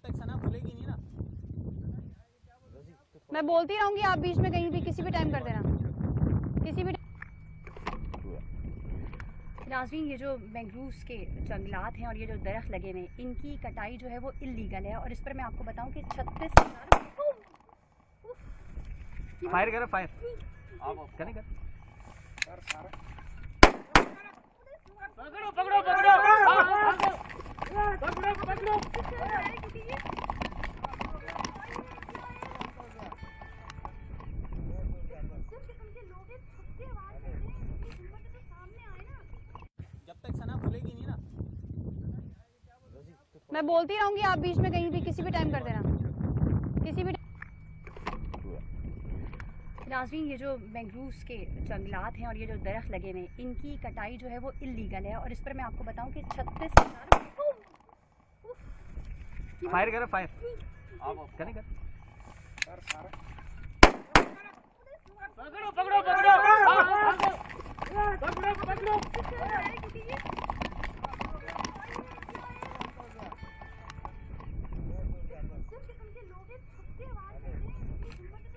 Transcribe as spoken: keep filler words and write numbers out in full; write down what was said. जब तक सना खुलेगी नहीं ना, मैं बोलती रहूंगी, आप बीच में कहीं भी किसी भी टाइम कर देना, किसी भी। नाज़रीन, ये जो मैंग्रोव्स के जंगलात हैं और ये जो दरख्त लगे हुए हैं, इनकी कटाई जो है वो इलीगल है। और इस पर मैं आपको बताऊं कि छत्तीस हजार फायर करो, फायर करेगा। पकड़ो पकड़ो पकड़ो पकड़ो पकड़ो पकड़ो मैं बोलती रहूंगी, आप बीच में कहीं भी किसी भी टाइम कर देना, किसी भी। नाज़रीन, ये जो मैंग्रोव्स के जंगलात हैं और ये जो दरख्त लगे हुए हैं, इनकी कटाई जो है वो इलीगल है। और इस पर मैं आपको बताऊं कि छत्तीस हजार फायर करो, फायर करेगा। पकड़ो पकड़ो पकड़ो पकड़ो पकड़ो लोग छुपके आवाज दे रहे हैं।